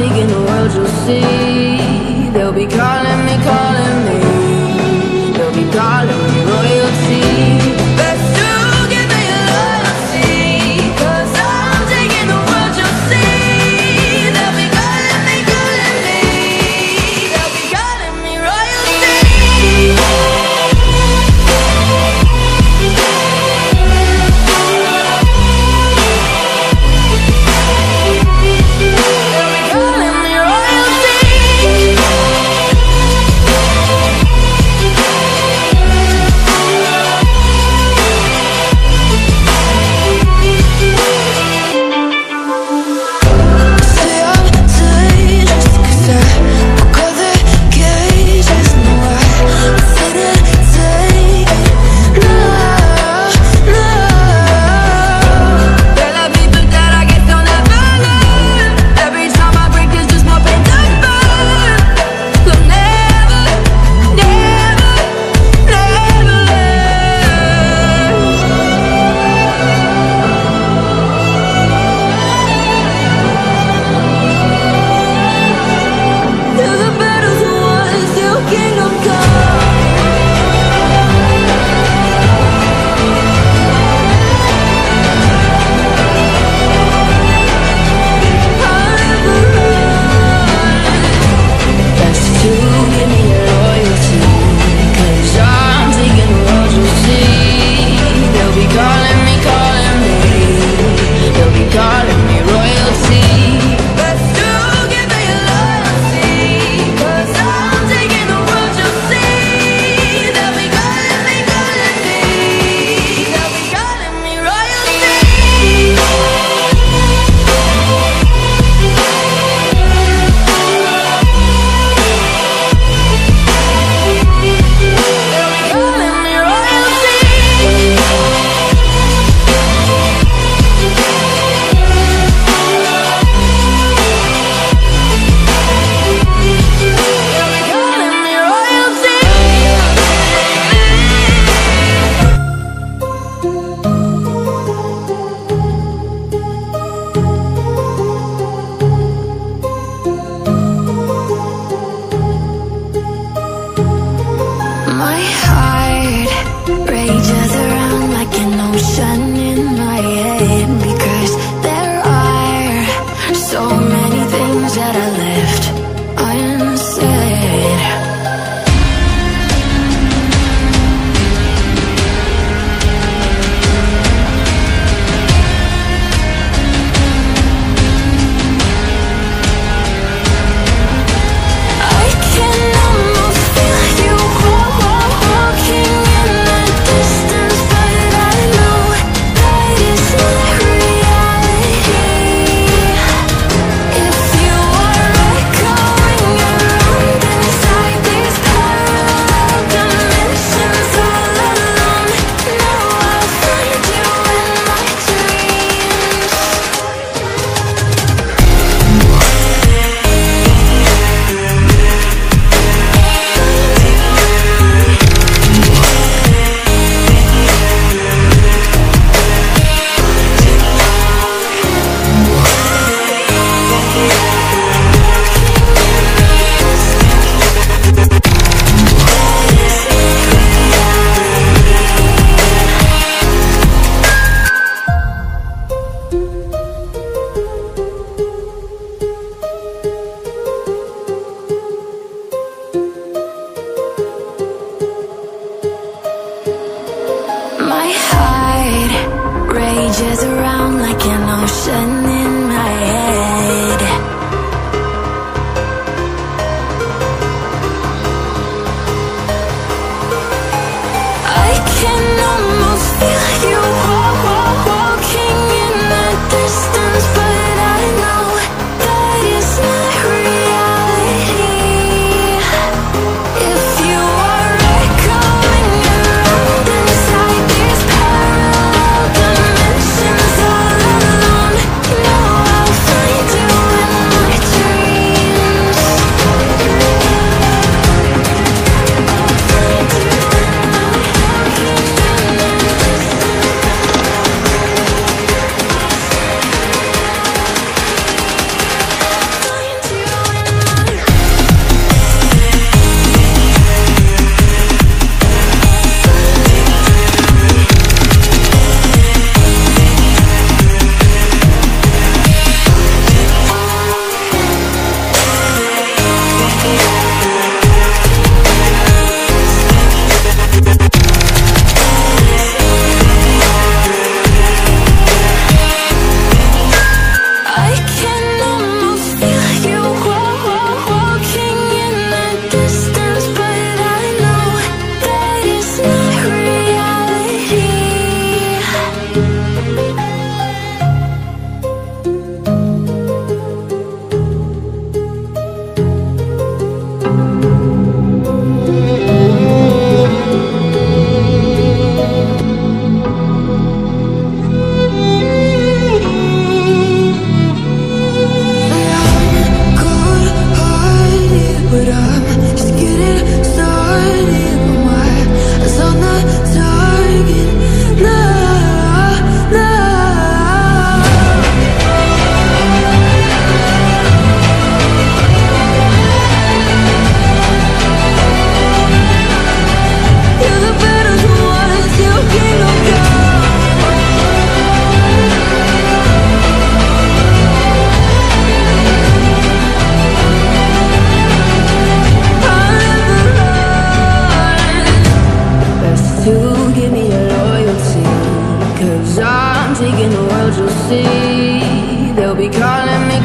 Taking the world, you'll see. They'll be calling me, calling me. They'll be calling me royalty. Best to give me a loyalty, 'cause I'm taking the world, you'll see. They'll be calling me, calling me. They'll be calling me royalty. My heart rages around like an ocean in my head, because there are so many things that I left unsaid. My heart rages around like an ocean in my head. I can't Taking the world, you'll see. They'll be calling me